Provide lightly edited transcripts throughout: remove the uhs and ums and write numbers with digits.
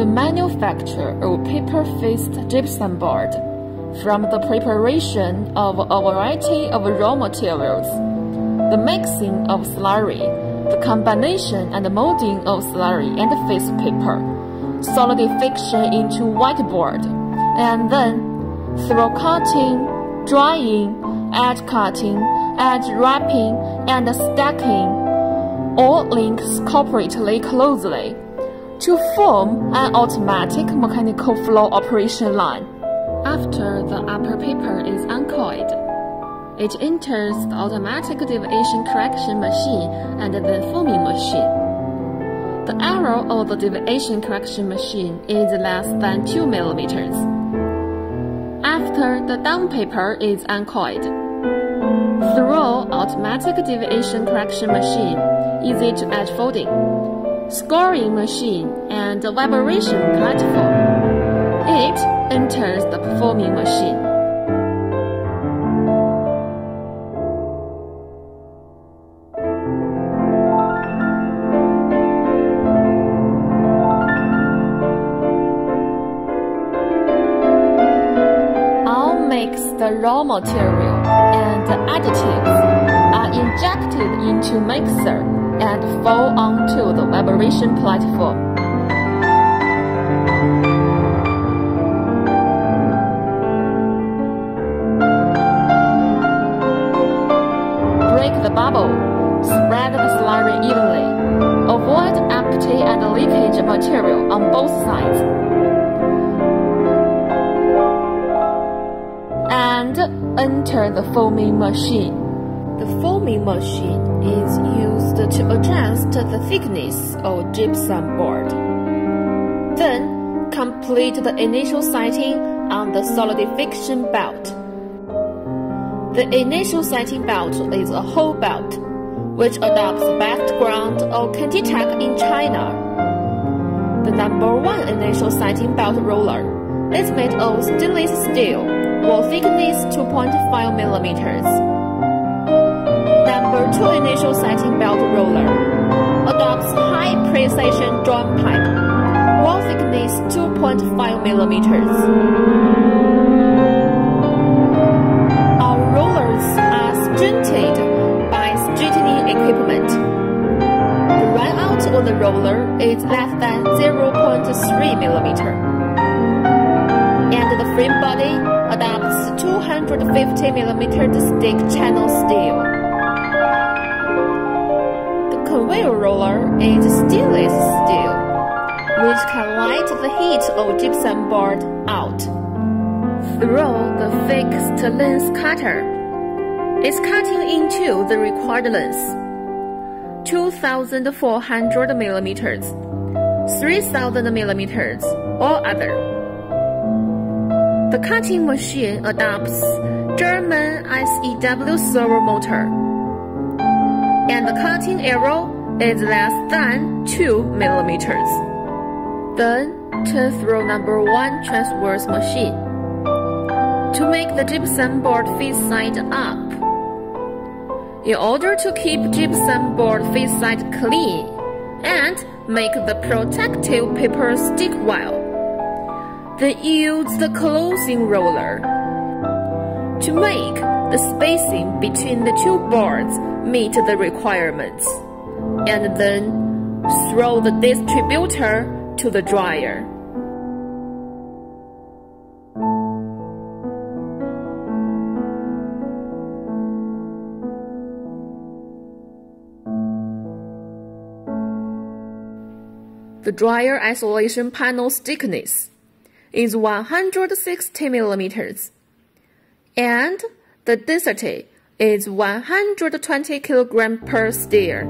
the manufacture of paper-faced gypsum board from the preparation of a variety of raw materials, the mixing of slurry, the combination and molding of slurry and face paper, solidification into whiteboard, and then through cutting, drying, edge cutting, edge wrapping, and stacking, all links corporately closely to form an automatic mechanical flow operation line. After the upper paper is uncoiled, it enters the automatic deviation correction machine and then forming machine. The error of the deviation correction machine is less than 2 millimeters. After the down paper is uncoiled, through automatic deviation correction machine, easy to edge folding, scoring machine, and vibration platform, it enters the performing machine. The raw material and the additives are injected into mixer and fall onto the vibration platform. Break the bubble, spread the slurry evenly, avoid empty and leakage material on both sides. And enter the foaming machine. The foaming machine is used to adjust the thickness of gypsum board. Then complete the initial setting on the solidification belt. The initial setting belt is a whole belt, which adopts the background of Kentech in China. The number 1 initial setting belt roller is made of stainless steel, wall thickness 2.5 millimeters. Number 2 initial setting belt roller adopts high precision drum pipe, wall thickness 2.5 millimeters. Our rollers are strengthened by straightening equipment. The run out of the roller is less than 0.3 millimeter, and the frame body adopts 250 mm stick channel steel. The conveyor roller is stainless steel, which can light the heat of gypsum board out. Throw the fixed lens cutter, it's cutting into the required lens: 2,400 mm, 3,000 mm, or other. The cutting machine adopts German SEW servo motor, and the cutting arrow is less than 2 millimeters. Then turn through number 1 transverse machine to make the gypsum board face side up. In order to keep gypsum board face side clean and make the protective paper stick well, they use the closing roller to make the spacing between the 2 boards meet the requirements, and then throw the distributor to the dryer. The dryer isolation panel thickness is 160 mm, and the density is 120 kg per steer.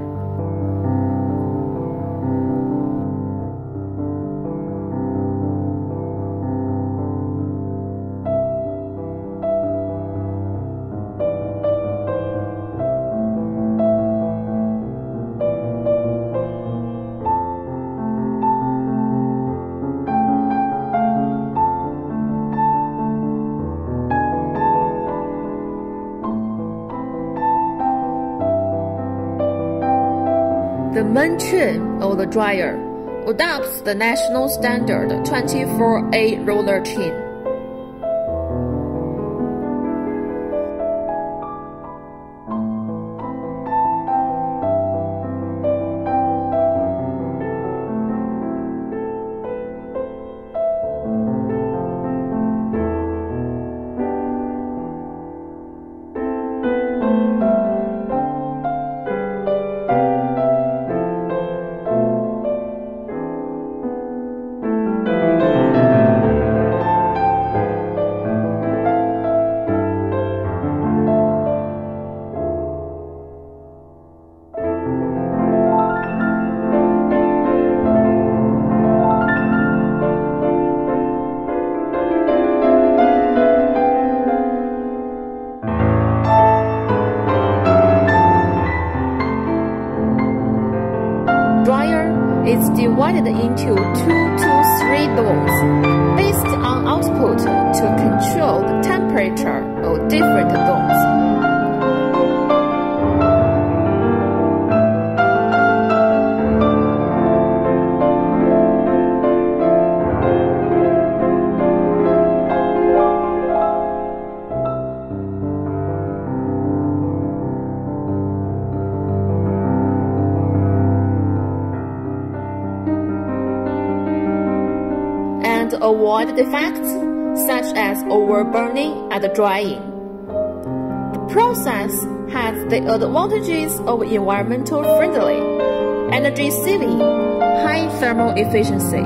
The main trim of the dryer adopts the national standard 24A roller chain. It's divided into 2 to 3 balloons based on output to control the temperature of different balloons. Avoid defects such as overburning and drying. The process has the advantages of environmental friendly, energy saving, high thermal efficiency.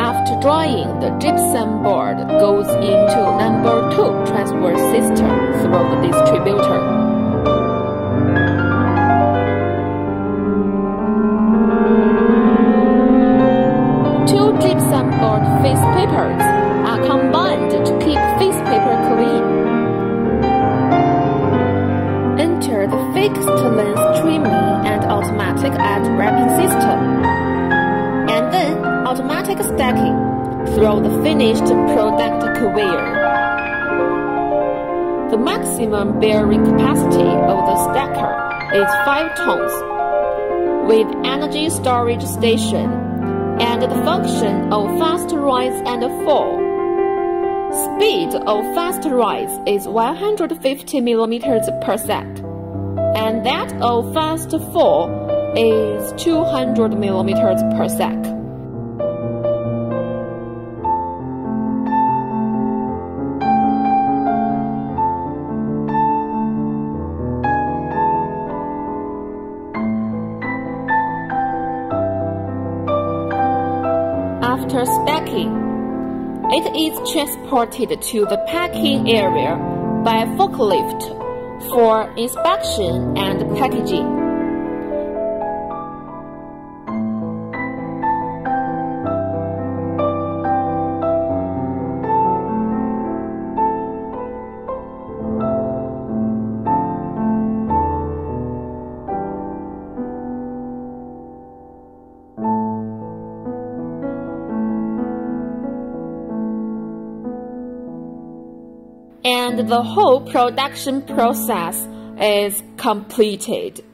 After drying, the gypsum board goes into number 2 transfer system through the distributor. Face papers are combined to keep face paper clean. Enter the fixed length trimming and automatic edge wrapping system, and then automatic stacking through the finished product conveyor. The maximum bearing capacity of the stacker is 5 tons, with energy storage station and the function of fast rise and fall. Speed of fast rise is 150 mm per second, and that of fast fall is 200 mm per second. After stacking, it is transported to the packing area by forklift for inspection and packaging. And the whole production process is completed.